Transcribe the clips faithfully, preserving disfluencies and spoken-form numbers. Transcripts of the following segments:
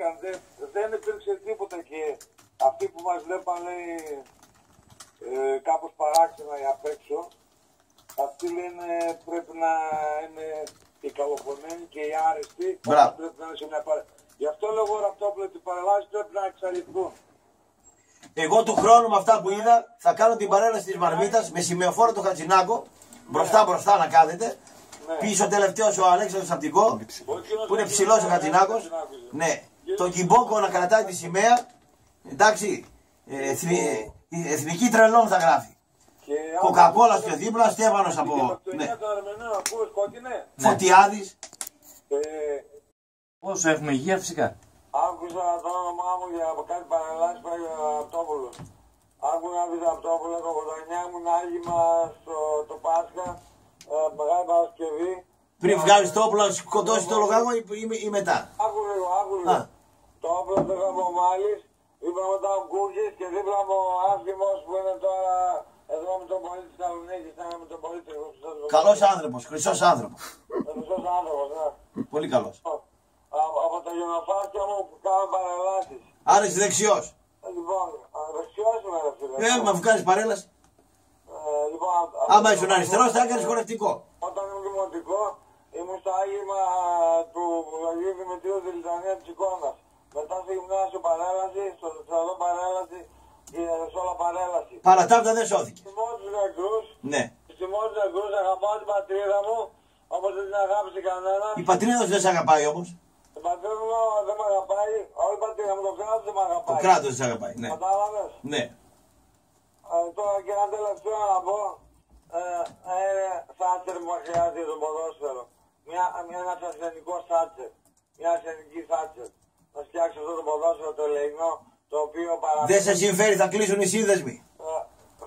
βρέθηκαν, δεν, δεν υπήρξε τίποτα εκεί. Αυτοί που μας βλέπαν, λέει, ε, κάπως παράξενα ή απ' έξω, αυτοί λένε πρέπει να είναι οι καλοπονμένοι και οι άρεστοι. Μπράβο. Πρέπει να είναι σε μια παρα... Γι' αυτό λόγω ραπτόπλετη παρελάση πρέπει να εξαλειφθούν. Εγώ του χρόνου με αυτά που είδα θα κάνω την παρέλαση της Μαρμίτας με σημειοφόρο το Χατζινάκο. Μπροστά μπροστά να κάθετε. Ναι. Πίσω τελευταίος ο Αλέξανδρος Απτικό που είναι ψηλός ο Χατζινάκος. Ναι. Τον Κυμπόκο να κρατάει τη σημαία. Εντάξει. Ε, εθνι... ε, εθνική Τρελών θα γράφει. Κοκακόλα στο δίπλα, Στέφανος από... Ναι. Φωτιάδης. Πόσο έχουμε υγεία φυσικά. Άκουσα το όνομά μου για κάτι παρελάσεις από τον Απτόπουλο. Άκουγα από τον Απτόπουλο το ογδόντα εννιά μου άγημα στο το Πάσχα, Μεγάλη Παρασκευή. Πριν βγάλεις το όπλο να σκοτώσεις το λογάγο ή μετά. Άκουγα εγώ, άκουγα. Το όπλο το είχα από Μάλης, δίπλα μου τα Κούκης και δίπλα μου ο Άσχημος που είναι τώρα εδώ με τον πολίτη της Θεσσαλονίκης, ήταν με τον πολίτη. Καλός άνθρωπος, χρυσός άνθρωπος. Χρυσός άνθρωπος, ναι. Πολύ καλός. Από τα γενοφάρκια μου που κάνω παρελάσεις. Άρα είσαι δεξιός. Λοιπόν, δεξιός είμαι ρε φίλε. Ε, μα βγάζεις παρέλαση. Ε, λοιπόν, άμα ήσουν αριστερός θα έκανες χορευτικό. Όταν ήμουν δημοτικό, ήμουν στο άγημα του Αγίου Δημητρίου στη Λιτανία της Εικόνας. Μετά στο γυμνάσιο παρέλαση, στο δεξιόδο παρέλαση και σε όλα παρέλαση. Παρατάπτα δεν σώθηκε. Θυμώ τους νεκρούς. Ναι. Θυμώ τους νεκρούς, αγαπάω την πατρίδα μου, όπως δεν την αγάπησε κανένα. Η πατρίδα δεν σε αγαπάει όμως. Το πατέρα μου δεν μ' αγαπάει, όλη η πατέρα μου το κράτος δεν μ' αγαπάει. Το κράτος δεν σε αγαπάει, ναι. Κατάλαβες. Ναι. Ε, τώρα και ένα τελευταίο να πω, ε, ε, Θάτσερ μου χρειάζεται το ποδόσφαιρο. Μια, μια ένας ασθενικός Θάτσερ, μια ασθενική Θάτσερ. Να φτιάξει αυτό το ποδόσφαιρο το ελληνικό, το οποίο παραπέμπει. Δεν σε συμφέρει, θα κλείσουν οι σύνδεσμοι. Ε,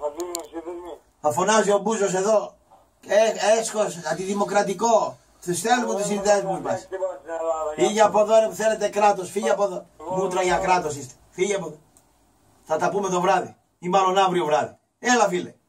θα κλείσουν οι σύνδεσμοι. Θα φωνάζει ο Μπούζος εδώ, ε, έσχος, αντιδημοκρατικό. Τους θέλουμε τους συνδέσμους μας. Φύγε από εδώ ρε που θέλετε κράτος, φύγε από εδώ. Μούτρα για κράτος είστε, φύγε από εδώ. Θα τα πούμε το βράδυ ή μάλλον αύριο βράδυ. Έλα φίλε.